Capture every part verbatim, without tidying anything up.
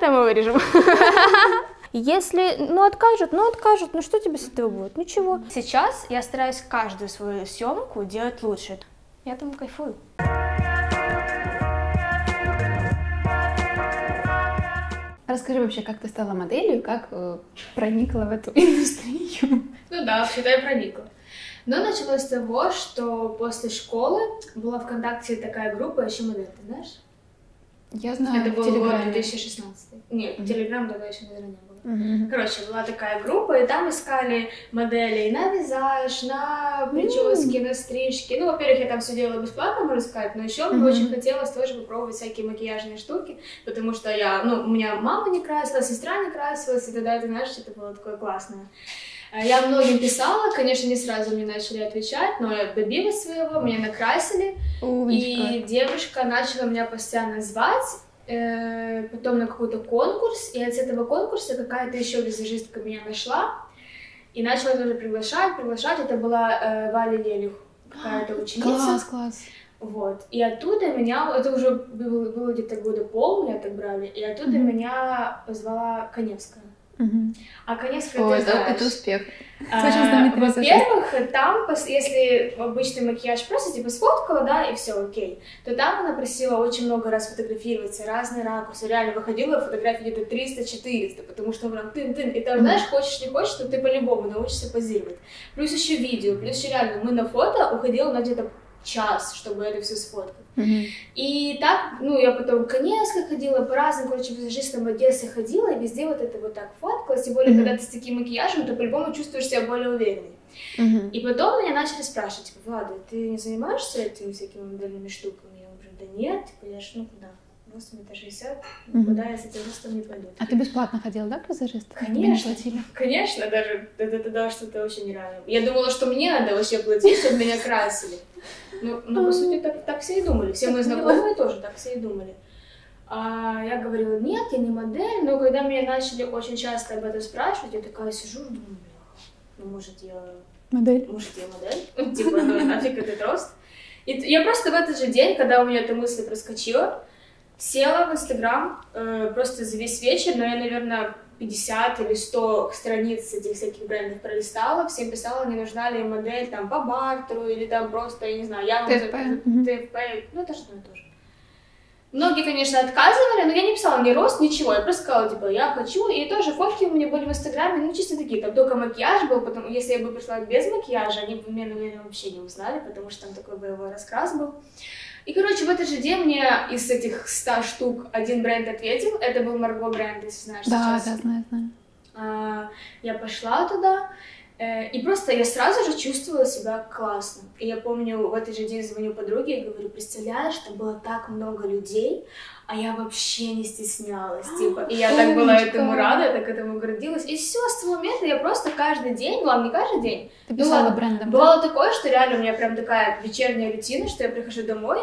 Это мы вырежем. Если, ну, откажут, ну, откажут, ну, что тебе с этого будет? Ничего. Сейчас я стараюсь каждую свою съемку делать лучше. Я там кайфую. Расскажи вообще, как ты стала моделью, как э, проникла в эту индустрию? Ну да, вообще-то я проникла. Но началось с того, что после школы была ВКонтакте такая группа «Ищи модель», ты знаешь? Я знаю, это был год две тысячи шестнадцатый. Нет, mm-hmm. Телеграм тогда еще, наверное, не было. Mm-hmm. Короче, была такая группа, и там искали моделей на визаж, на прически, mm-hmm. на стрижки. Ну, во-первых, я там все делала бесплатно, можно сказать, но еще mm-hmm. мне очень хотелось тоже попробовать всякие макияжные штуки, потому что я, ну, у меня мама не красилась, сестра не красилась, и тогда, ты знаешь, это было такое классное. Я многим писала, конечно, не сразу мне начали отвечать, но я добилась своего, меня накрасили, Умничка. И девушка начала меня постоянно звать, э, потом на какой-то конкурс, и от этого конкурса какая-то еще визажистка меня нашла, и начала тоже приглашать, приглашать, это была э, Валя Лелюх, какая-то ученица. Класс, класс. Вот, и оттуда меня, это уже было, было где-то года пол, меня так брали, и оттуда mm-hmm. меня позвала Каневская. Угу. А, конечно, О, это, да, это успех. А, во-первых, там, если обычный макияж просто типа сфоткала, да, и все окей, то там она просила очень много раз фотографироваться, разные ракурсы, реально выходила фотографии где-то триста-четыреста, потому что прям тын-тын, и там, знаешь, хочешь не хочешь, то ты по-любому научишься позировать. Плюс еще видео, плюс еще реально мы на фото уходила на где-то час, чтобы это все сфоткать. Mm-hmm. И так, ну, я потом в Каневской ходила, по разным, короче, визажистам в Одессе ходила, и везде вот это вот так фоткалась, тем более, mm-hmm. когда ты с таким макияжем, ты по-любому чувствуешь себя более уверенной. Mm-hmm. И потом меня начали спрашивать, типа, Влада, ты не занимаешься этими всякими модельными штуками? Я говорю, да нет, типа, я ж, ну, куда? Просто мне-то шестьдесят, mm-hmm. куда я с этим ростом не пойду. А ты бесплатно ходила, да, к визажисту? Конечно, конечно, даже это тогда что-то очень нереально. Я думала, что мне надо вообще платить, чтобы меня красили. Ну, ну, по сути, так, так все и думали. Все мои знакомые тоже так все и думали. А я говорила, нет, я не модель. Но когда меня начали очень часто об этом спрашивать, я такая сижу, думаю, ну, может, я модель? Может, я модель? Ну, типа, ну, нафиг этот рост. И я просто в этот же день, когда у меня эта мысль проскочила, села в Инстаграм э, просто за весь вечер, но я, наверное, пятьдесят или сто страниц этих всяких брендов пролистала, всем писала, не нужна ли модель там по бартеру или там просто, я не знаю, я тэ эф пэ, ну это что тоже. Многие, конечно, отказывали, но я не писала ни рост, ничего, я просто сказала, типа, я хочу, и тоже фотки у меня были в Инстаграме, ну чисто такие, там только макияж был, потому если я бы пришла без макияжа, они бы меня, наверное, вообще не узнали, потому что там такой боевой раскрас был. И, короче, в этот же день мне из этих ста штук один бренд ответил. Это был Марго Бренд, если знаешь, да, сейчас. Да, да, знаю, знаю. А, я пошла туда, э, и просто я сразу же чувствовала себя классно. И я помню, в этот же день звоню подруге и говорю, представляешь, там было так много людей, а я вообще не стеснялась, типа. И я Умничка. Так была этому рада, так этому гордилась. И все, с того момента я просто каждый день, ладно, не каждый день. Ты писала была, брендом, бывало да? такое, что реально у меня прям такая вечерняя рутина, что я прихожу домой,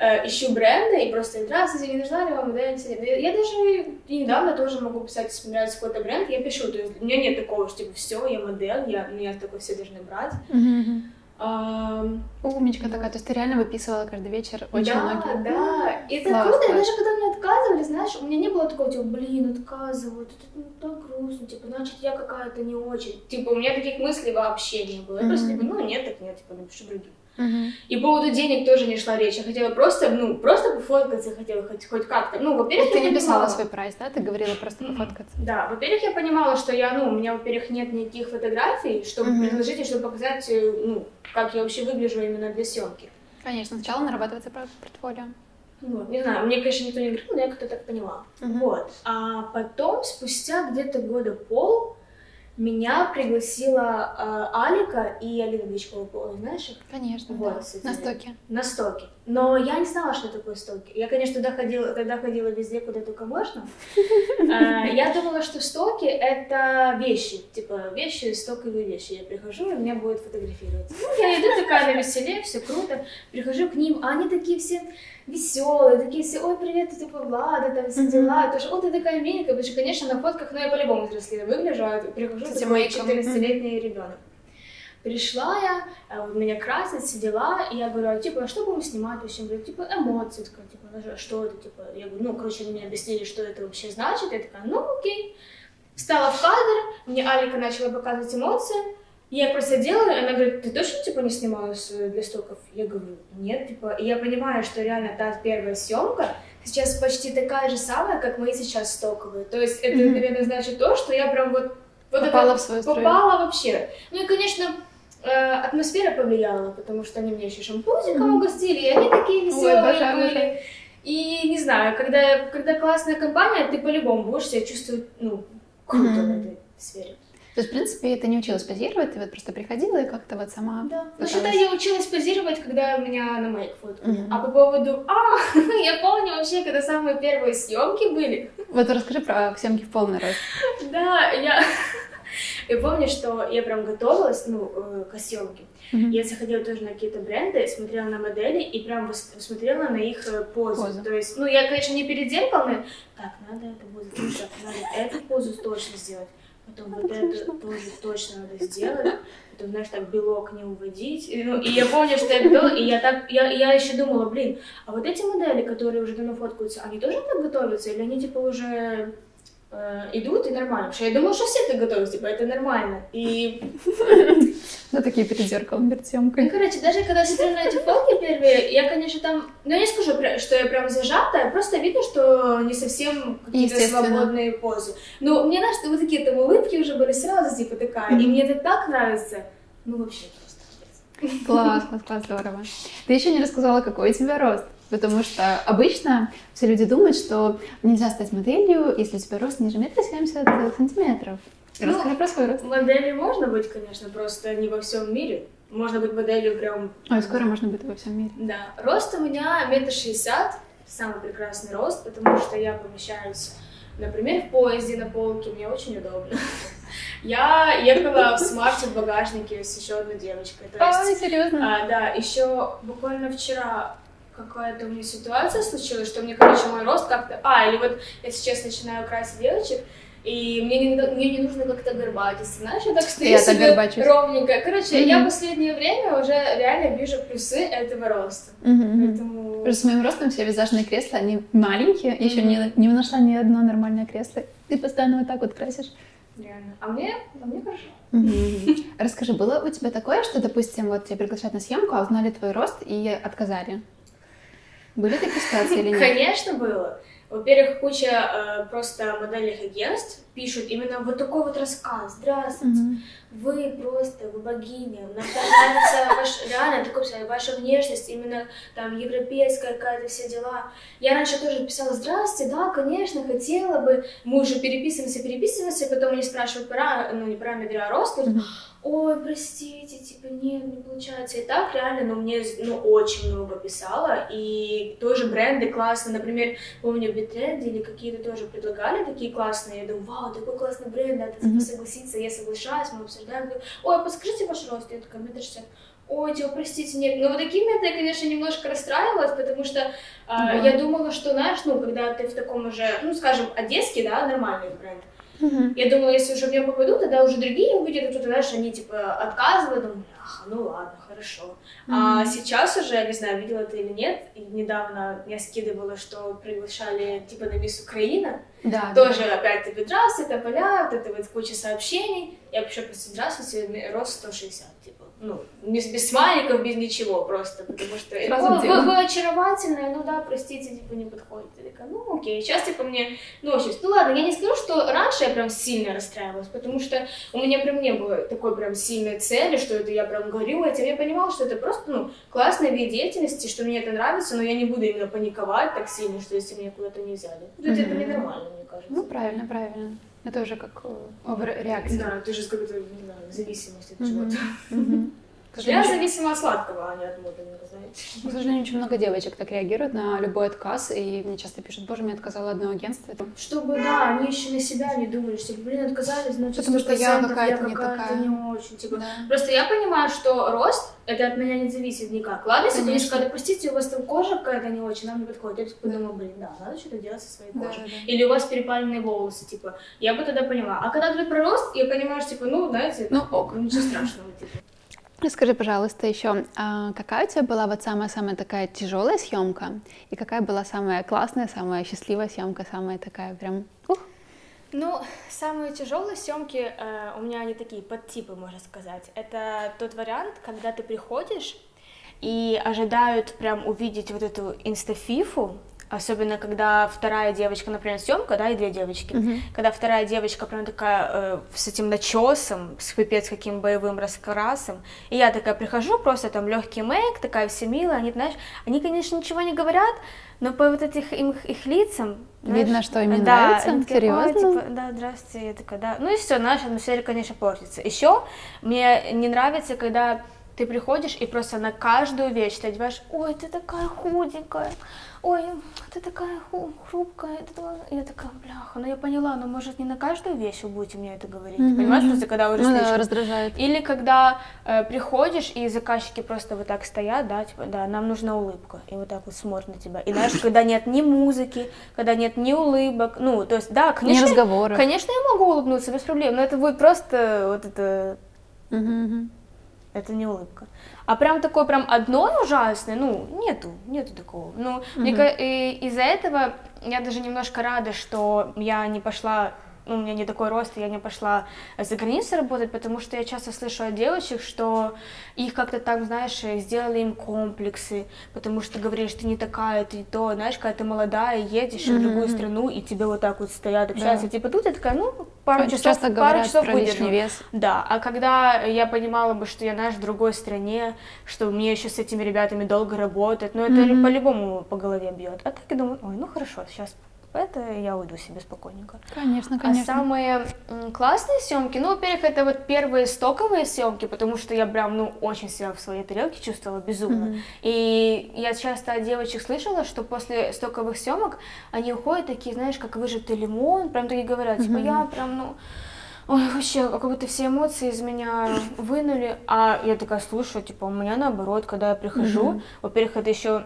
э, ищу бренды и просто, здравствуйте, не нужна ли вам модель? Я даже недавно тоже могу писать, если мне нравится какой-то бренд, я пишу. То есть у меня нет такого, что типа, все, я модель, я, ну, я такой все должны брать. Mm-hmm. Um, Умничка такая, то есть ты реально выписывала каждый вечер очень да, многие. Да, да, и это круто, и даже когда мне отказывали, знаешь, у меня не было такого, типа, блин, отказывают, это ну, так грустно, типа, значит, я какая-то не очень. Типа, у меня таких мыслей вообще не было, я mm-hmm. просто, ну, нет, так нет, типа, напишу другим. Mm-hmm. И по поводу денег тоже не шла речь, я хотела просто, ну, просто пофоткаться, хотела хоть, хоть как-то, ну, во-первых, ты не писала свой прайс, да, ты говорила просто пофоткаться. Mm-hmm. Да, во-первых, я понимала, что я, ну, у меня, во-первых, нет никаких фотографий, чтобы mm-hmm. предложить и чтобы показать, ну, как я вообще выгляжу именно для съемки. Конечно, сначала нарабатывается портфолио. Вот, не знаю, мне, конечно, никто не говорил, но я как-то так поняла. Mm-hmm. Вот, а потом, спустя где-то года пол, меня пригласила э, Алика и Алина Гречкова, знаешь их? Конечно, вот, да. Кстати, на стоке. На стоке. Но я не знала, что такое стоки. Я, конечно, туда ходила, тогда ходила везде, куда только можно. Я думала, что стоки — это вещи. Типа вещи, стоковые вещи. Я прихожу, и меня будет фотографировать. Я иду такая на веселе, все круто. Прихожу к ним, а они такие все веселые, такие все, ой, привет, ты типа Влада, там все дела. Тоже, о, ты такая миленькая, потому что, конечно, на фотках, но я по-любому взрослее выгляжу, а прихожу. Кстати, мой четырнадцатилетний ребенок. Пришла я, вот меня красят, все дела, и я говорю, а типа, а что будем снимать? То есть, я говорю, типа, эмоции, такая, типа, что это, типа, я говорю, ну, короче, они мне объяснили, что это вообще значит, я такая, ну, окей. Встала в кадр, мне Алика начала показывать эмоции, я просто делаю, и она говорит, ты точно, типа, не снималась для стоков? Я говорю, нет, типа, и я понимаю, что реально та первая съемка сейчас почти такая же самая, как мы сейчас стоковые, то есть, это, mm-hmm. наверное, значит то, что я прям вот, вот попала это, в свою струю. Попала вообще. Ну, и, конечно, атмосфера повлияла, потому что они мне еще шампузиком угостили, и они такие веселые. Ой, боже, были. Боже. И не знаю, когда, когда классная компания, ты по-любому будешь себя чувствовать, ну, круто mm-hmm. в этой сфере. То есть, в принципе, ты не училась позировать, ты вот просто приходила и как-то вот сама... Да, ну что-то я училась позировать, когда меня на мейк фоткали. Mm-hmm. А по поводу... А, я помню вообще, когда самые первые съемки были. Вот расскажи про съемки в полный рост. Да, я... Я помню, что я прям готовилась, ну, э, к съемке. Mm-hmm. Я заходила тоже на какие-то бренды, смотрела на модели и прям смотрела на их э, позу. Поза. То есть, ну, я, конечно, не перед зеркалом, так, надо эту позу, так, надо эту позу точно сделать, потом вот это тоже точно надо сделать, потом, знаешь, так белок не уводить. И, ну, и я помню, что я готовила, и я так, я, я еще думала, блин, а вот эти модели, которые уже давно фоткаются, они тоже так готовятся или они, типа, уже... идут и нормально. Потому что я думала, что все так готовы, типа, это нормально. И... Ну, такие перед зеркалом, перед съемкой. Ну, короче, даже когда смотрела на эти фотки первые, я, конечно, там... Ну, я не скажу, что я прям зажата, просто видно, что не совсем какие-то свободные позы. Ну, мне, знаешь, вот такие там улыбки уже были сразу, типа, такая. И мне это так нравится. Ну, вообще просто. Класс, класс, класс, здорово. Ты еще не рассказала, какой у тебя рост. Потому что обычно все люди думают, что нельзя стать моделью, если у тебя рост ниже метра семьдесят сантиметров. Расскажи ну, про свой рост. Моделью можно быть, конечно, просто не во всем мире. Можно быть моделью прям... Ой, скоро можно быть во всем мире. Да. Рост у меня метр шестьдесят, самый прекрасный рост, потому что я помещаюсь, например, в поезде на полке, мне очень удобно. Я ехала в смарте в багажнике с еще одной девочкой. Ой, серьезно? Да, еще буквально вчера... Какая-то у меня ситуация случилась, что мне, короче, мой рост как-то... А, или вот я сейчас начинаю красить девочек, и мне не, мне не нужно как-то горбатиться, знаешь, я так стою я себе так ровненько. Короче, mm-hmm. я в последнее время уже реально вижу плюсы этого роста. Mm-hmm. Поэтому... Просто с моим ростом все визажные кресла, они маленькие, mm-hmm. еще не, не нашла ни одно нормальное кресло. Ты постоянно вот так вот красишь. Реально. А мне, а мне хорошо. Mm-hmm. Расскажи, было у тебя такое, что, допустим, вот тебя приглашают на съемку, а узнали твой рост и отказали? Были такие ситуации или нет? Конечно, было. Во-первых, куча э, просто модельных агентств пишут именно вот такой вот рассказ. Здравствуйте, mm-hmm. вы просто, вы богиня, нам нравится ваш, реально, такой, ваша внешность, именно там европейская какая-то, все дела. Я раньше тоже писала, здравствуйте, да, конечно, хотела бы. Мы уже переписываемся, переписываемся, потом они спрашивают про, ну не параметры, а рост. Mm-hmm. Ой, простите, типа, нет, не получается. И так реально, ну, мне ну, очень много писала, и тоже бренды классные, например, помню, в Битренде или какие-то тоже предлагали такие классные, я думаю, вау, такой классный бренд, надо mm-hmm. согласиться, я соглашаюсь, мы обсуждаем, говорю, ой, подскажите ваш рост, я такая, метр шестьдесят. Ой, типа, простите, нет. Ну, вот такими я, конечно, немножко расстраивалась, потому что э, mm-hmm. я думала, что, знаешь, ну, когда ты в таком уже, ну, скажем, одесский, да, нормальный бренд, Uh-huh. я думала, если уже в нем попаду, тогда уже другие увидят, кто-то, знаешь, они, типа, отказывают, думаю, ах, ну ладно, хорошо. Uh-huh. А сейчас уже, я не знаю, видела ты или нет, и недавно я скидывала, что приглашали, типа, на Мисс Украина, да, тоже, да. Опять, типа, здравствуйте, поля, вот это вот куча сообщений, я вообще просто, здравствуйте, рост сто шестьдесят, типа, ну, без, без смайликов, без ничего просто, потому что вы, вы, вы очаровательная, ну да, простите, типа, не подходите, я такая, ну окей, сейчас, типа, мне, ну, сейчас, ну ладно, я не скажу, что раньше я прям сильно расстраивалась, потому что у меня прям не было такой прям сильной цели, что это я прям говорила этим. Я понимала, что это просто, ну, классный вид деятельности, что мне это нравится, но я не буду именно паниковать так сильно, что если меня куда-то не взяли. Mm-hmm. Это, это ненормально, мне кажется. Ну, правильно, правильно. Это уже как оверреакция. Да, это же какая-то, не знаю, зависимость от mm-hmm. чего-то. Mm-hmm. Я зависима от сладкого, а не от моды, не знаете. К сожалению, очень много девочек так реагируют на любой отказ, и мне часто пишут, боже, мне отказало одно агентство. Чтобы, да, они еще на себя не думали, что, блин, отказали, значит, потому что я какая-то не такая. Не очень, типа. Да. Просто я понимаю, что рост, это от меня не зависит никак. Ладно, если конечно, конечно, допустите, у вас там кожа какая-то не очень, нам не подходит. Я типа, да. Подумала, блин, да, надо что-то делать со своей кожей. Да, да. Или у вас перепаленные волосы, типа, я бы тогда поняла. А когда говорят про рост, я понимаю, что, типа, ну, знаете, ну, ок, ничего страшного, типа. Скажи, пожалуйста, еще, какая у тебя была вот самая-самая такая тяжелая съемка? И какая была самая классная, самая счастливая съемка, самая такая прям... Ух. Ну, самые тяжелые съемки, э, у меня они такие подтипы, можно сказать. Это тот вариант, когда ты приходишь и ожидают прям увидеть вот эту инстафифу, особенно когда вторая девочка, например, съемка, да, и две девочки, mm-hmm. когда вторая девочка прям такая э, с этим начесом, с пипец каким боевым раскрасом, и я такая прихожу, просто там легкий мейк, такая вся милая, они, знаешь, они, конечно, ничего не говорят, но по вот этих им, их лицам, знаешь, видно, что им да, нравится, такие, серьезно? Типа, да, здравствуйте, я такая, да, ну и все, наша атмосфера, конечно, портится. Еще мне не нравится, когда ты приходишь и просто на каждую вещь ты одеваешь, ой, ты такая худенькая, ой, ты такая хрупкая, ты... я такая, бляха, ну я поняла, но ну, может не на каждую вещь вы будете мне это говорить, mm-hmm. понимаешь, просто когда уже ну, да, раздражает. Или когда э, приходишь и заказчики просто вот так стоят, да, типа, да, нам нужна улыбка, и вот так вот смотрят на тебя, и знаешь, когда нет ни музыки, когда нет ни улыбок, ну, то есть, да, конечно, разговоры. Конечно, я могу улыбнуться без проблем, но это будет просто вот это... Mm-hmm. Это не улыбка. А прям такой прям одной ужасной, ну, нету, нету такого. Ну, mm-hmm. из-за этого я даже немножко рада, что я не пошла, ну, у меня не такой рост, я не пошла за границу работать, потому что я часто слышу от девочек, что их как-то там, знаешь, сделали им комплексы, потому что говорили, что ты не такая, ты то, знаешь, когда ты молодая, едешь mm-hmm. в другую страну, и тебе вот так вот стоят, общаются, да. типа тут я такая, ну, пару часов, часто говорят пару часов про лишний вес. Да, а когда я понимала бы, что я, знаешь, в другой стране, что мне еще с этими ребятами долго работать, ну, это mm-hmm. по-любому по голове бьет. А так я думаю, ой, ну, хорошо, сейчас... Это я уйду себе спокойненько. Конечно, конечно. А самые классные съемки, ну, во-первых, это вот первые стоковые съемки, потому что я прям, ну, очень себя в своей тарелке чувствовала безумно. Mm-hmm. И я часто от девочек слышала, что после стоковых съемок они уходят такие, знаешь, как выжатый лимон, прям такие говорят, типа, mm-hmm. я прям, ну... Ой, вообще, как будто все эмоции из меня вынули. А я такая, слушаю, типа, у меня наоборот, когда я прихожу, mm-hmm. во-первых, это еще...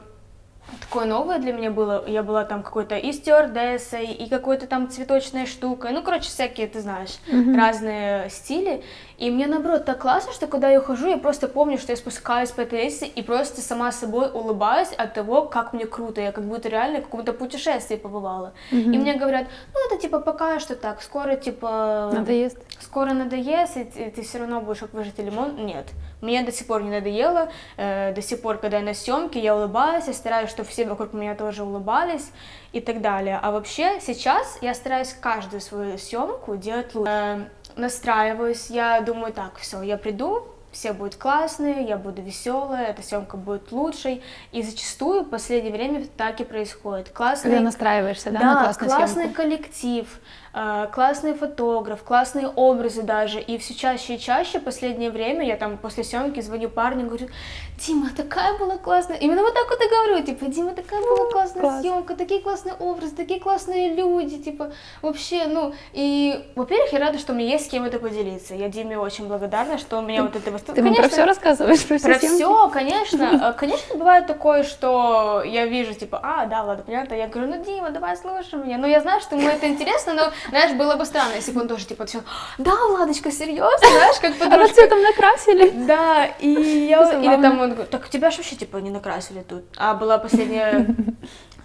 Такое новое для меня было, я была там какой-то и стюардессой, и какой-то там цветочной штукой, ну, короче, всякие, ты знаешь, mm-hmm. разные стили, и мне, наоборот, так классно, что когда я ухожу, я просто помню, что я спускаюсь по этой лестнице и просто сама собой улыбаюсь от того, как мне круто, я как будто реально в каком-то путешествии побывала, mm-hmm. и мне говорят, ну, это, типа, пока что так, скоро, типа, надоест. скоро надоест, и ты, ты все равно будешь выжать лимон, нет. Мне до сих пор не надоело, э, до сих пор, когда я на съемке, я улыбаюсь, я стараюсь, чтобы все вокруг меня тоже улыбались и так далее. А вообще сейчас я стараюсь каждую свою съемку делать лучше. Э, настраиваюсь, я думаю, так, все, я приду, все будут классные, я буду веселая, эта съемка будет лучшей. И зачастую в последнее время так и происходит. Классный, когда настраиваешься, да, да на классную классный съемку. Коллектив. Классный фотограф, классные образы даже, и все чаще и чаще в последнее время я там после съемки звоню парню, говорю, Дима, такая была классная, именно вот так вот и говорю, типа, Дима, такая была классная Класс. съемка, такие классные образы, такие классные люди, типа, вообще, ну, и, во-первых, я рада, что мне есть с кем это поделиться, я Диме очень благодарна, что у меня вот это... Ты конечно, про все рассказываешь, про все Про съемки? все, конечно, конечно, бывает такое, что я вижу, типа, а, да, ладно, понятно, я говорю, ну, Дима, давай, слушай меня, ну, я знаю, что ему это интересно, но... Знаешь, было бы странно, если бы он тоже, типа, все, да, Ладочка, серьезно, знаешь, как подружка. А вот цветом накрасили. Да, и я... Или там он говорит, так тебя же вообще, типа, не накрасили тут. А была последняя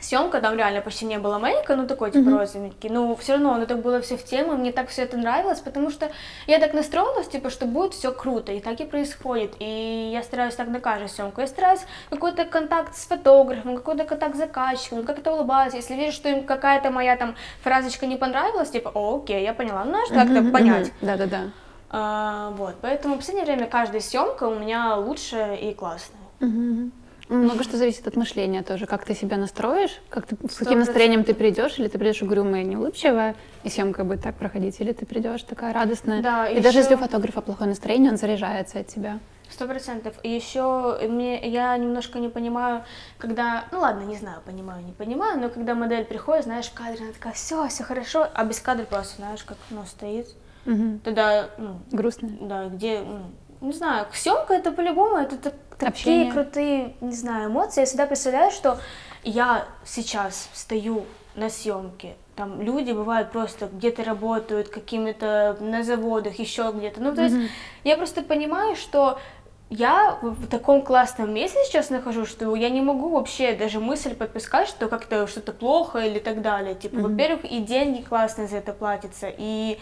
съемка, там реально почти не было мейка, ну, такой, типа, розовенький. Но все равно, ну, так было все в тему, мне так все это нравилось, потому что я так настроилась, типа, что будет все круто, и так и происходит. И я стараюсь так на каждую съемку. Я стараюсь какой-то контакт с фотографом, какой-то контакт с заказчиком, как-то улыбаться. Если вижу, что им какая-то моя, там, фразочка не понравилась, типа, о, окей, я поняла, ну, что как-то понять. Да-да-да. А, вот, поэтому в последнее время каждая съемка у меня лучшая и классная. Угу. Много что зависит от мышления тоже, как ты себя настроишь, как ты, с каким настроением ты придешь, или ты придешь угрюмая и неулыбчивая, и съемка будет так проходить, или ты придешь такая радостная. Да, и еще... даже если у фотографа плохое настроение, он заряжается от тебя. Сто процентов. И еще мне, я немножко не понимаю, когда, ну ладно, не знаю, понимаю, не понимаю, но когда модель приходит, знаешь, в кадре, она такая, все, все хорошо, а без кадра просто, знаешь, как, ну, стоит. Угу. Тогда, ну... Грустно. Да, где, ну, не знаю, съемка это по-любому, это так, такие крутые, не знаю, эмоции. Я всегда представляю, что я сейчас стою на съемке, там люди бывают просто где-то работают, какими-то на заводах, еще где-то. Ну, то есть, я просто понимаю, что я в таком классном месте сейчас нахожусь, что я не могу вообще даже мысль подпускать, что как-то что-то плохо или так далее. Типа, mm-hmm. во-первых, и деньги классные за это платятся, и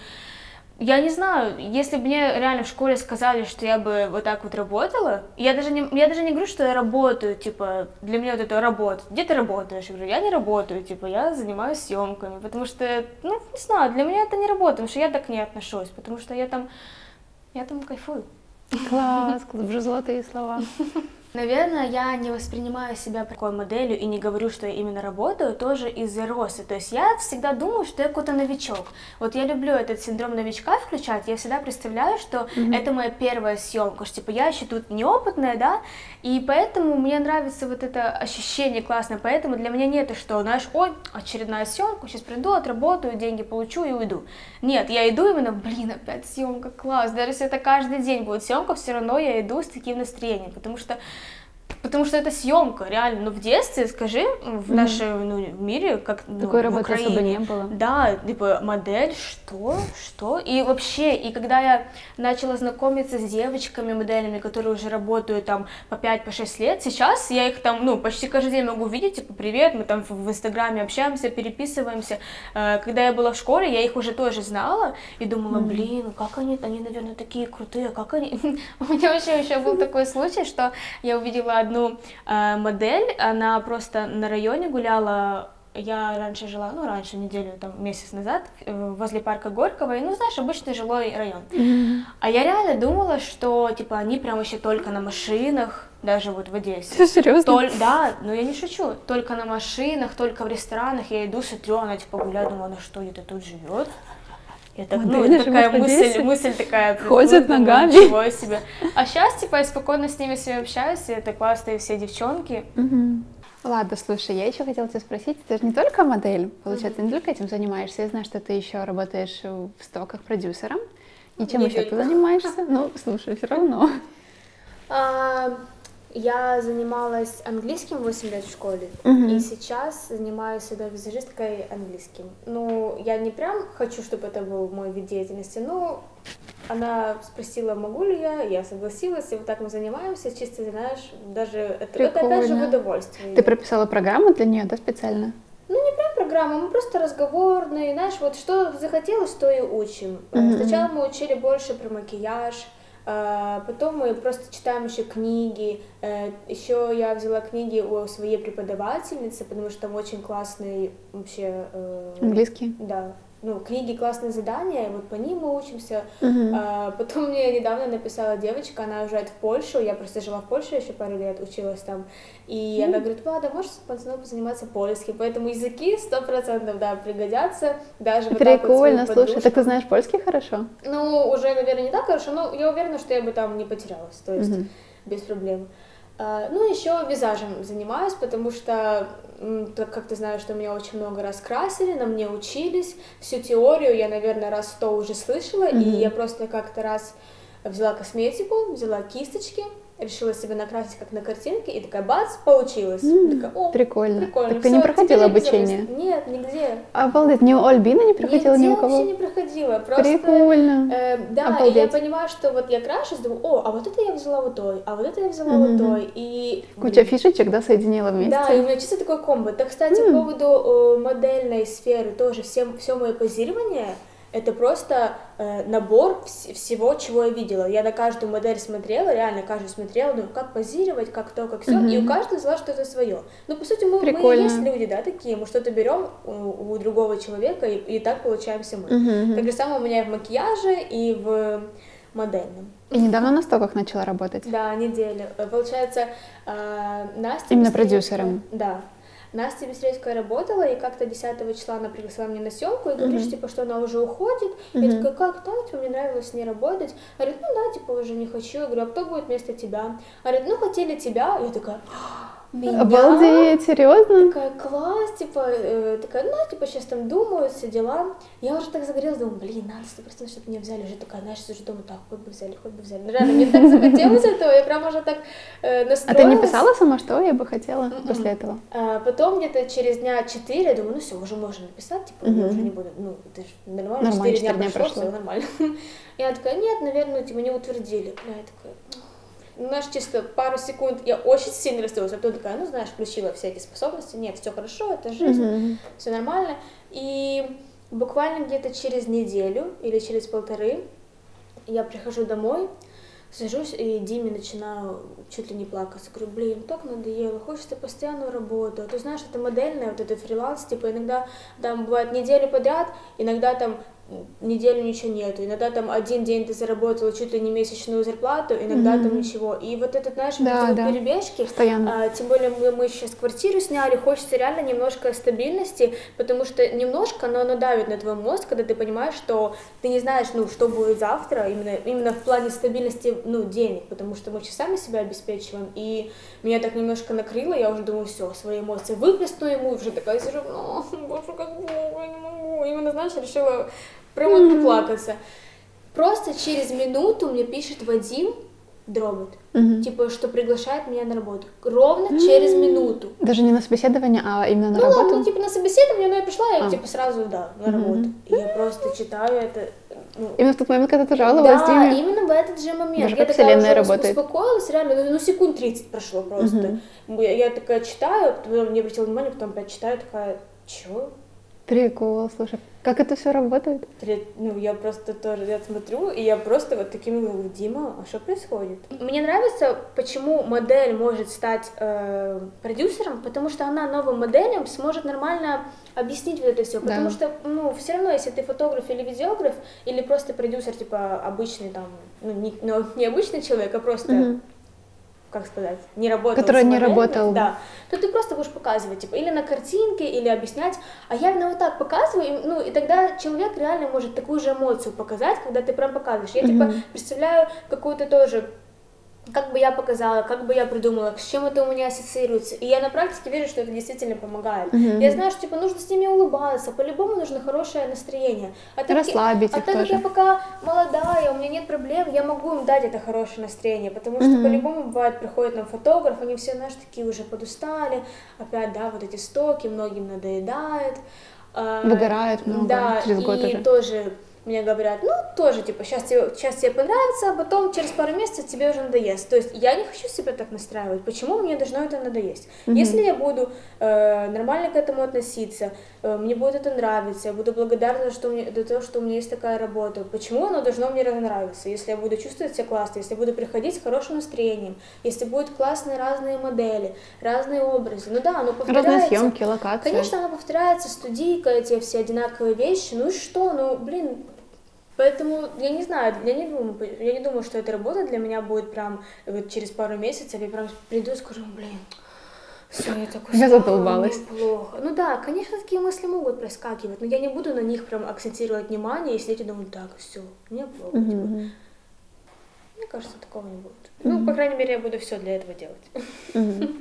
я не знаю, если бы мне реально в школе сказали, что я бы вот так вот работала, я даже не, я даже не говорю, что я работаю, типа, для меня вот это работа, где ты работаешь? Я говорю, я не работаю, типа, я занимаюсь съемками, потому что, ну, не знаю, для меня это не работа, потому что я так не отношусь, потому что я там, я там кайфую. Класс, уже золотые слова. Наверное, я не воспринимаю себя такой моделью и не говорю, что я именно работаю, тоже из-за роста. То есть я всегда думаю, что я какой-то новичок. Вот я люблю этот синдром новичка включать, я всегда представляю, что mm-hmm. это моя первая съемка, что типа я еще тут неопытная, да, и поэтому мне нравится вот это ощущение классное, поэтому для меня нет, что, знаешь, ой, очередная съемка, сейчас приду, отработаю, деньги получу и уйду. Нет, я иду именно, блин, опять съемка, класс, даже если это каждый день будет съемка, все равно я иду с таким настроением, потому что Потому что это съемка, реально. Но в детстве, скажи, в нашем ну, мире, как ну, такой в Украине, особо не было. Да, типа модель, что, что. И вообще, и когда я начала знакомиться с девочками-моделями, которые уже работают там по пять-шесть лет, сейчас я их там, ну, почти каждый день могу видеть, типа, привет, мы там в Инстаграме общаемся, переписываемся. Когда я была в школе, я их уже тоже знала и думала, блин, как они, они, наверное, такие крутые, как они. У меня вообще еще был такой случай, что я увидела одну э, модель, она просто на районе гуляла, я раньше жила, ну раньше, неделю, там, месяц назад, э, возле парка Горького, и, ну знаешь, обычный жилой район. Mm-hmm. А я реально думала, что, типа, они прям еще только на машинах, даже вот в Одессе. Серьезно? Толь... Да, но я не шучу, только на машинах, только в ресторанах, я иду, смотрю, она, типа, гуляет, думаю, она что, где-то тут живет? Я так, ну, такая мысль, мысль такая, ходят ну, ногами, ничего себе. А сейчас, типа, я спокойно с ними с ними общаюсь, и это классные все девчонки. Угу. Ладно, слушай, я еще хотела тебя спросить, ты же не только модель, получается, угу. не только этим занимаешься, я знаю, что ты еще работаешь в стоках продюсером, и чем не еще ты занимаешься? Ну, слушай, все равно. А, я занималась английским восемь лет в школе, угу. и сейчас занимаюсь визажисткой английским. Ну, я не прям хочу, чтобы это был мой вид деятельности, но она спросила, могу ли я, я согласилась, и вот так мы занимаемся, чисто, знаешь, даже это, это опять же в удовольствие. Ты прописала программу для нее, да, специально? Ну, не прям программа, мы просто разговорные, знаешь, вот что захотелось, то и учим. Угу. Сначала мы учили больше про макияж. Потом мы просто читаем еще книги, еще я взяла книги у своей преподавательницы, потому что там очень классные вообще... Английские? Да, ну книги, классные задания, вот по ним мы учимся. Uh-huh. Потом мне недавно написала девочка, она уезжает в Польшу, я просто жила в Польше еще пару лет, училась там, и uh-huh. она говорит, ладно, можешь снова заниматься польским, поэтому языки сто процентов, да, пригодятся, даже вот так вот свою подружку. Слушай, так ты знаешь польский хорошо? Ну, уже, наверное, не так хорошо, но я уверена, что я бы там не потерялась, то есть uh-huh. без проблем. Ну, еще визажем занимаюсь, потому что, как ты знаешь, что меня очень много раз красили, на мне учились, всю теорию я, наверное, раз сто уже слышала, mm-hmm. и я просто как-то раз взяла косметику, взяла кисточки, решила себя накрасить как на картинке, и такая, бац, получилось. Mm-hmm. Такая, о, прикольно. прикольно. Так ты не проходила обучение? Нет, нигде. Обалдеть, ни у Альбины не проходила, нигде ни у кого? Вообще не проходила, просто... Прикольно. Э, да, Обалдеть. И я понимаю, что вот я крашусь, думаю, о, а вот это я взяла вот той, а вот это я взяла mm-hmm. вот той, и... Куча фишечек, да, соединила вместе? Да, и у меня чисто такой комбо. Так, кстати, mm-hmm. по поводу э, модельной сферы тоже, все, все мое позирование... Это просто э, набор вс всего, чего я видела. Я на каждую модель смотрела, реально каждую смотрела, думаю, как позировать, как то, как все. Mm-hmm. И у каждого взяла что-то свое. Ну, по сути, мы, мы и есть люди, да, такие. Мы что-то берем у, у другого человека, и, и так получаемся мы. Mm-hmm. Так же самое у меня и в макияже, и в модельном. И недавно на стоках начала работать? Да, неделю. Получается, э, Настя... Именно продюсером? Да. Настя Бестрецкая работала, и как-то десятого числа она пригласила меня на съемку, и говоришь, mm-hmm. типа, что она уже уходит. Mm-hmm. Я такая, как так, типа, мне нравилось с ней работать. Она говорит, ну да, типа, уже не хочу. Я говорю, а кто будет вместо тебя? Она говорит, ну хотели тебя. Я такая, меня? Обалдеть, серьезно? Такая, класс, типа, э, такая, ну, типа, сейчас там думают, все дела. Я уже так загорелась, думаю, блин, надо сто процентов, чтобы меня взяли. Уже такая, знаешь, уже думаю, так, хоть бы взяли, хоть бы взяли. Ну, реально, мне так захотелось этого, я прям уже так э, настроилась. А ты не писала сама, что я бы хотела mm-mm. после этого? А, потом где-то через дня четыре, я думаю, ну все, уже можно написать, типа, mm-hmm. я уже не буду, ну, это же нормально, нормально четыре дня прошло, все нормально. Я такая, нет, наверное, типа, не утвердили. Я такая, Знаешь, чисто пару секунд я очень сильно расстроилась, а потом такая, ну знаешь, включила все эти способности, нет, все хорошо, это жизнь, mm-hmm. все нормально. И буквально где-то через неделю или через полторы я прихожу домой, сажусь и Диме начинаю чуть ли не плакать. Я говорю, блин, так надоело, хочется постоянную работу. А ты знаешь, это модельная, вот это фриланс, типа иногда там бывает неделю подряд, иногда там... неделю ничего нету, иногда там один день ты заработала чуть ли не месячную зарплату, иногда mm-hmm. там ничего. И вот этот, знаешь, да, вот да. перебежки, а, тем более мы, мы сейчас квартиру сняли, хочется реально немножко стабильности, потому что немножко, но оно давит на твой мозг, когда ты понимаешь, что ты не знаешь, ну, что будет завтра, именно, именно в плане стабильности, ну, денег, потому что мы сами себя обеспечиваем, и меня так немножко накрыло, я уже думаю, все, свои эмоции выплесну ему, и уже такая сижу, ну, боже, как много, не могу, именно, знаешь, решила... Прямо mm-hmm. наплакаться. Просто через минуту мне пишет Вадим Дробот, mm-hmm. типа, что приглашает меня на работу. Ровно mm-hmm. через минуту. Даже не на собеседование, а именно на ну, работу? Ну ладно, типа на собеседование, но я пришла, я а. типа сразу, да, на mm-hmm. работу. И mm-hmm. я просто читаю это. Ну, именно в тот момент, когда ты жаловалась? Да, Диме? Именно в этот же момент. Даже я такая уже работает. Успокоилась, реально, ну секунд тридцать прошло просто. Mm-hmm. Я, я такая читаю, потом мне обратила внимание, потом опять читаю, такая, чё? Прикол, слушай, как это все работает? Ну, я просто тоже, я смотрю, и я просто вот таким говорю, Дима, а что происходит? Мне нравится, почему модель может стать э, продюсером, потому что она новым моделям сможет нормально объяснить вот это все, да. потому что, ну, все равно, если ты фотограф или видеограф, или просто продюсер, типа, обычный там, ну, не, ну, не обычный человек, а просто... Угу. как сказать, не работал. Который не работал. Да. То ты просто будешь показывать, типа, или на картинке, или объяснять. А я именно вот так показываю, и, ну, и тогда человек реально может такую же эмоцию показать, когда ты прям показываешь. Я, типа, представляю какую-то тоже, как бы я показала, как бы я придумала, с чем это у меня ассоциируется. И я на практике вижу, что это действительно помогает. Mm-hmm. Я знаю, что, типа, нужно с ними улыбаться, по-любому нужно хорошее настроение. А так, расслабить их тоже. А так как я пока молодая, у меня нет проблем, я могу им дать это хорошее настроение, потому что mm-hmm. по-любому бывает, приходит нам фотограф, они все, знаешь, такие уже подустали, опять, да, вот эти стоки, многим надоедают. Выгорают много, да, через год уже. Да, и тоже... Мне говорят, ну, тоже, типа, сейчас тебе, сейчас тебе понравится, а потом через пару месяцев тебе уже надоест. То есть я не хочу себя так настраивать. Почему мне должно это надоесть? Mm-hmm. Если я буду э, нормально к этому относиться, э, мне будет это нравиться, я буду благодарна что мне, за то, что у меня есть такая работа. Почему оно должно мне нравиться? Если я буду чувствовать себя классно, если я буду приходить с хорошим настроением, если будут классные разные модели, разные образы. Ну да, оно повторяется. Разные съемки, локации. Конечно, оно повторяется, студийка, эти все одинаковые вещи. Ну и что? Ну, блин... Поэтому я не знаю, я не думаю, я не думаю, что эта работа для меня будет прям вот через пару месяцев, я прям приду и скажу, блин, все, я так устала, я задолбалась. Плохо. Ну да, конечно, такие мысли могут проскакивать, но я не буду на них прям акцентировать внимание, если я думаю, так, все, мне плохо. Mm-hmm. Типа. Мне кажется, такого не будет. Mm-hmm. Ну, по крайней мере, я буду все для этого делать. Mm-hmm.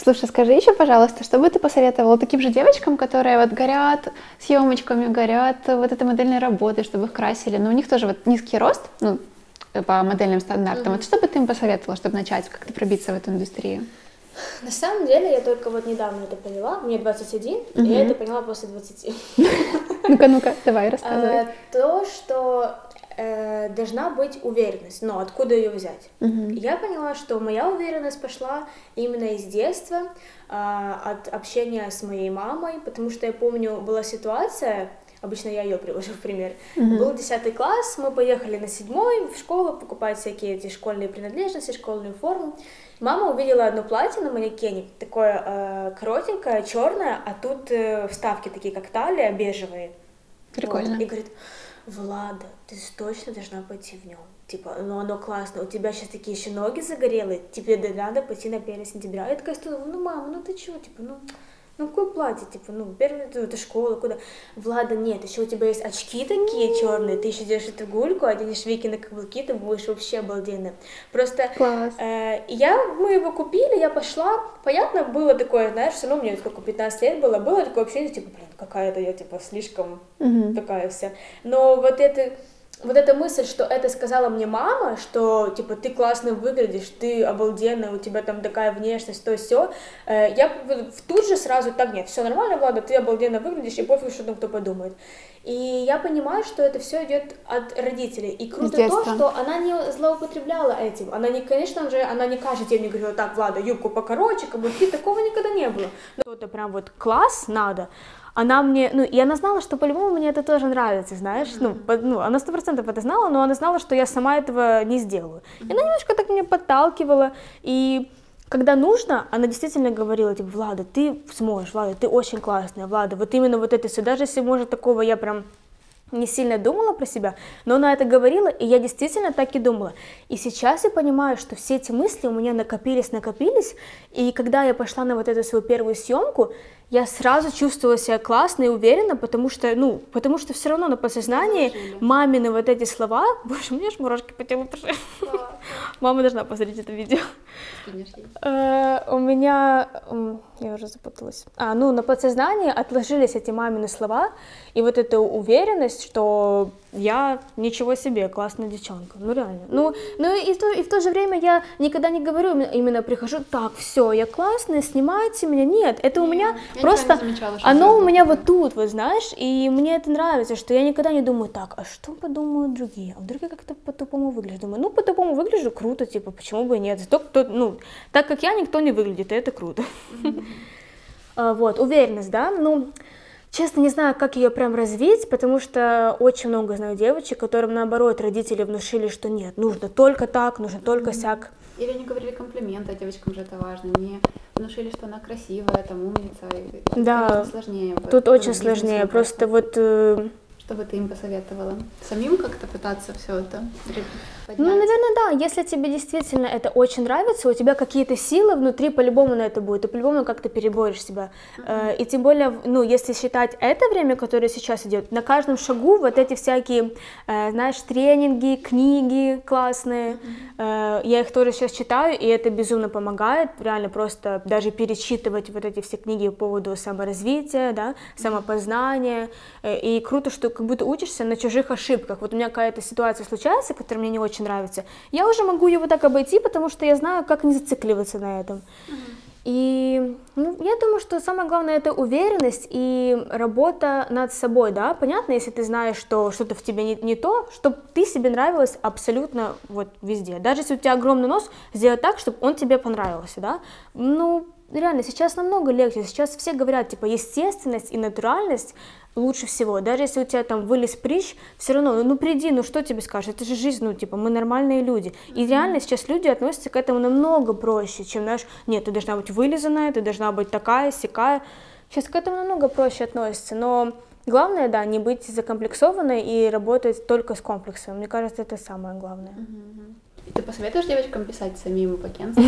Слушай, скажи еще, пожалуйста, что бы ты посоветовала таким же девочкам, которые вот горят съемочками, горят вот этой модельной работой, чтобы их красили, но у них тоже вот низкий рост, ну, по модельным стандартам, mm-hmm. вот что бы ты им посоветовала, чтобы начать как-то пробиться в эту индустрию? На самом деле, я только вот недавно это поняла, мне двадцать один, mm-hmm. и я это поняла после двадцати. Ну-ка, ну-ка, давай, рассказывай. То, что... должна быть уверенность, но откуда ее взять? Mm-hmm. Я поняла, что моя уверенность пошла именно из детства, от общения с моей мамой, потому что я помню, была ситуация, обычно я ее привожу в пример, mm-hmm. был десятый класс, мы поехали на седьмой в школу покупать всякие эти школьные принадлежности, школьную форму. Мама увидела одно платье на манекене, такое э, коротенькое, черное, а тут э, вставки такие, как талия, бежевые. Прикольно. Вот, и говорит... Влада, ты точно должна пойти в нем. Типа, ну оно классно, у тебя сейчас такие еще ноги загорелые, тебе надо пойти на первое сентября. Я такая стала, ну мама, ну ты чего, типа, ну, ну какое платье, типа, ну, первое, ну, это школа, куда? Влада, нет, еще у тебя есть очки такие черные, ты еще делаешь эту гульку, оденешь Вики на каблуки, ты будешь вообще обалденная. Просто э, я, мы его купили, я пошла, понятно, было такое, знаешь, все равно мне сколько, пятнадцать лет было, было такое ощущение, типа, блин, какая-то я, типа, слишком угу. такая вся. Но вот это вот эта мысль, что это сказала мне мама, что, типа, ты классно выглядишь, ты обалденная, у тебя там такая внешность, то все, я в тут же сразу, так, нет, все нормально, Влада, ты обалденно выглядишь, и пофиг, что там кто подумает. И я понимаю, что это все идет от родителей. И круто то, что она не злоупотребляла этим. Она не, конечно же, она не каждый день мне говорила, так, Влада, юбку покороче, каблуки, такого никогда не было. Кто-то прям вот класс надо. Она мне, ну, и она знала, что по-любому мне это тоже нравится, знаешь, mm-hmm. ну, по, ну, она сто процентов это знала, но она знала, что я сама этого не сделаю. Mm-hmm. И она немножко так меня подталкивала, и когда нужно, она действительно говорила, типа, Влада, ты сможешь, Влада, ты очень классная, Влада, вот именно вот это все, даже если, может, такого я прям не сильно думала про себя, но она это говорила, и я действительно так и думала. И сейчас я понимаю, что все эти мысли у меня накопились, накопились, и когда я пошла на вот эту свою первую съемку, я сразу чувствовала себя классно и уверенно, потому что, ну, потому что все равно на подсознании мамины вот эти слова, боже, у меня же мурашки по телу пошли. Мама должна посмотреть это видео. У меня, я уже запуталась. А, ну, на подсознании отложились эти мамины слова и вот эта уверенность, что я ничего себе, классная девчонка, ну реально. Ну, ну и, в то, и в то же время я никогда не говорю, именно прихожу, так, все, я классная, снимайте меня, нет, это у меня. Просто замечала, оно у меня вот тут, вот знаешь, и мне это нравится, что я никогда не думаю, так, а что подумают другие, а вдруг я как-то по-тупому выгляжу, думаю, ну по-тупому выгляжу, круто, типа, почему бы и нет, зато кто, ну, так как я, никто не выглядит, и это круто. Mm-hmm. а, вот, уверенность, да, ну, честно, не знаю, как ее прям развить, потому что очень много знаю девочек, которым, наоборот, родители внушили, что нет, нужно только так, нужно только mm-hmm. сяк. Или не говорили комплименты, а девочкам же это важно, не внушили, что она красивая, там умница, и да, сложнее. Тут вот, очень сложнее, просто вот... Э... Что бы ты им посоветовала? Самим как-то пытаться все это поднять? Ну, наверное, да, если тебе действительно это очень нравится, у тебя какие-то силы внутри по-любому на это будет, ты по-любому как-то переборешь себя. Uh-huh. И тем более, ну, если считать это время, которое сейчас идет, на каждом шагу вот эти всякие, знаешь, тренинги, книги классные, uh-huh. я их тоже сейчас читаю, и это безумно помогает, реально просто даже перечитывать вот эти все книги по поводу саморазвития, да, самопознания, и круто, что как будто учишься на чужих ошибках. Вот у меня какая-то ситуация случается, которая мне не очень нравится, я уже могу ее вот так обойти, потому что я знаю, как не зацикливаться на этом. Uh-huh. И ну, я думаю, что самое главное это уверенность и работа над собой, да, понятно, если ты знаешь, что что-то в тебе не, не то, чтобы ты себе нравилась абсолютно вот везде, даже если у тебя огромный нос, сделай так, чтобы он тебе понравился, да, ну, реально, сейчас намного легче, сейчас все говорят, типа, естественность и натуральность лучше всего, даже если у тебя там вылез прыщ, все равно, ну, ну приди, ну что тебе скажешь, это же жизнь, ну типа мы нормальные люди, и реально сейчас люди относятся к этому намного проще, чем наш, нет, ты должна быть вылизанная, ты должна быть такая, сякая, сейчас к этому намного проще относятся, но главное, да, не быть закомплексованной и работать только с комплексом, мне кажется, это самое главное. Ты посоветуешь девочкам писать самим пакетство?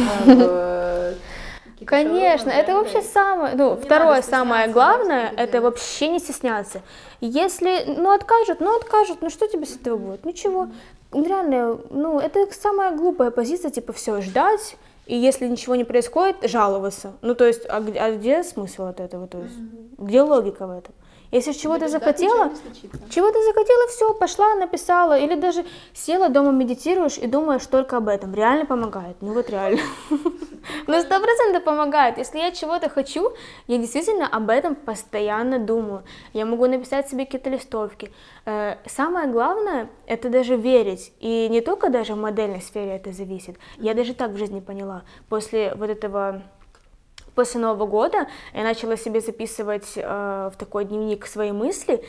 Конечно, это вообще самое, ну, второе самое главное, это вообще не стесняться. Если, ну, откажут, ну, откажут, ну, что тебе с этого будет? Ничего. Реально, ну, это самая глупая позиция, типа, все, ждать, и если ничего не происходит, жаловаться. Ну, то есть, а где, а где смысл от этого, то есть, где логика в этом? Если чего-то захотела, чего-то захотела, все, пошла, написала, или даже села дома, медитируешь и думаешь только об этом, реально помогает, ну вот реально, ну сто процентов помогает, если я чего-то хочу, я действительно об этом постоянно думаю, я могу написать себе какие-то листовки, самое главное, это даже верить, и не только даже в модельной сфере это зависит, я даже так в жизни поняла, после вот этого... После Нового года я начала себе записывать э, в такой дневник свои мысли,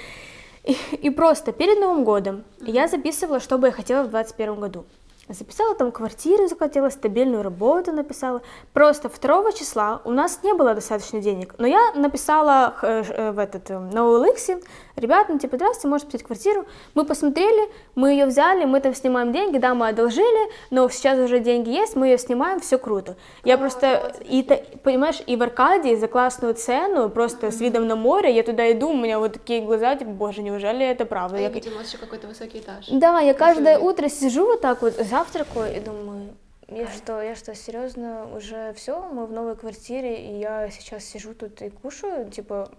и, и просто перед Новым годом я записывала, что бы я хотела в двадцать первом году. Записала там квартиру, захотела, стабильную работу написала. Просто второго числа у нас не было достаточно денег, но я написала э, в этот, э, на о эл икс, ребят, ну типа, здравствуйте, можете купить квартиру. Мы посмотрели, мы ее взяли, мы там снимаем деньги, да, мы одолжили, но сейчас уже деньги есть, мы ее снимаем, все круто. Я а, просто, и, понимаешь, и в Аркадии за классную цену, просто mm-hmm. с видом на море, я туда иду, у меня вот такие глаза, типа, боже, неужели это правда? А я видела еще какой-то высокий этаж. Да, я каждое утро сижу вот так вот, завтракаю и думаю, я что, я что, серьезно, уже все, мы в новой квартире, и я сейчас сижу тут и кушаю, типа,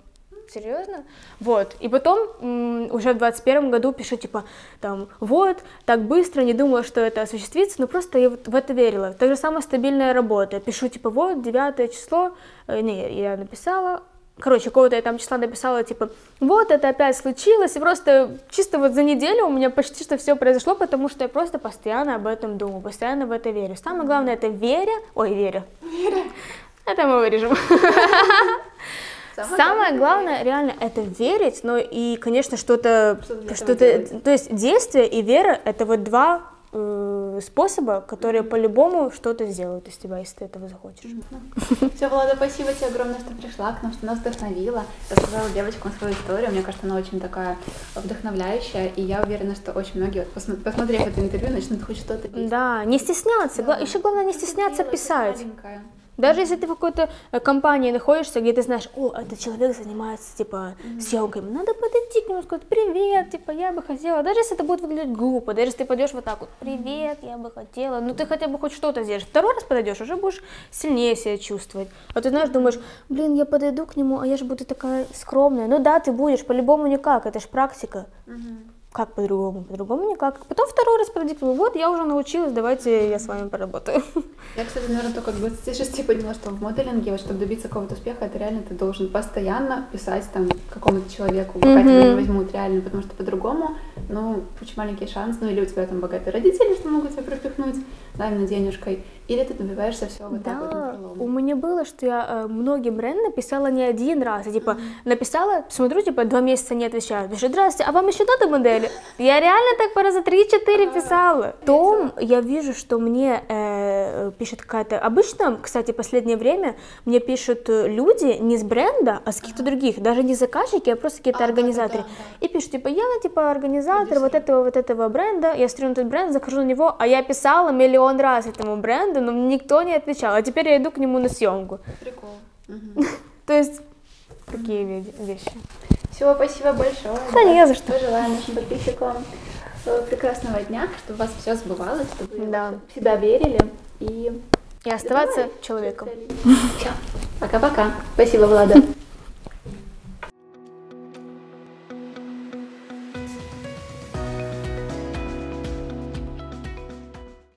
серьезно? Вот. И потом уже в двадцать первом году пишу, типа, там, вот, так быстро, не думала, что это осуществится, но просто я вот в это верила. Так же самое стабильная работа. Я пишу, типа, вот, девятое число, не, я написала, короче, какого-то я там числа написала, типа, вот, это опять случилось, и просто чисто вот за неделю у меня почти что все произошло, потому что я просто постоянно об этом думаю, постоянно в это верю. Самое главное, это веря, ой, веря, это мы вырежем. Самое, Самое главное, реально, это верить, но и, конечно, что-то, что-то, то есть действие и вера — это вот два э, способа, которые mm-hmm. по-любому что-то сделают из тебя, если ты этого захочешь. Mm-hmm. Все, Влада, спасибо тебе огромное, что пришла к нам, что нас вдохновила, рассказала девочкам свою историю, мне кажется, она очень такая вдохновляющая, и я уверена, что очень многие, вот, посмотрев это интервью, начнут хоть что-то делать. Да, не стесняться, да. Еще главное, не стесняться писать. Даже если ты в какой-то компании находишься, где ты знаешь, о, этот человек занимается, типа, съемками, надо подойти к нему и сказать, привет, типа, я бы хотела, даже если это будет выглядеть глупо, даже если ты пойдешь вот так вот, привет, я бы хотела, ну ты хотя бы хоть что-то сделаешь, второй раз подойдешь, уже будешь сильнее себя чувствовать, а ты знаешь, думаешь, блин, я подойду к нему, а я же буду такая скромная, ну да, ты будешь, по-любому никак, это же практика. Как по-другому? По-другому никак. Потом второй раз подойди к нему. Вот, я уже научилась, давайте я с вами поработаю. Я, кстати, наверное, только к двадцати шести поняла, что в моделинге, вот, чтобы добиться какого-то успеха, это реально ты должен постоянно писать там какому-то человеку, пока тебя не возьмут реально, потому что по-другому, ну, очень маленький шанс, ну, или у тебя там богатые родители, что могут тебя пропихнуть, да, именно денежкой, или ты добиваешься всего вот да, так вот напролом. У меня было, что я э, многим брендам писала не один раз, я, типа, mm-hmm. написала, смотрю, типа, два месяца не отвечаю, пишу, здрасте, а вам еще надо модели? Я реально так по раза три-четыре писала. Потом я вижу, что мне э, пишет какая-то... Обычно, кстати, в последнее время мне пишут люди не с бренда, а с каких-то ага. других, даже не заказчики, а просто какие-то а, организаторы. Да, да, да. И пишут, типа, я, типа, организатор Иди вот себе. этого, вот этого бренда, я строю на этот бренд, захожу на него, а я писала миллион раз этому бренду, но мне никто не отвечал. А теперь я иду к нему на съемку. Прикол. То есть, такие вещи. Всего спасибо большое. Да не за что. Пожелаем нашим подписчикам прекрасного дня, чтобы у вас все сбывалось, чтобы вы да. в себя верили и, и оставаться человеком. Пока-пока. Спасибо, Влада.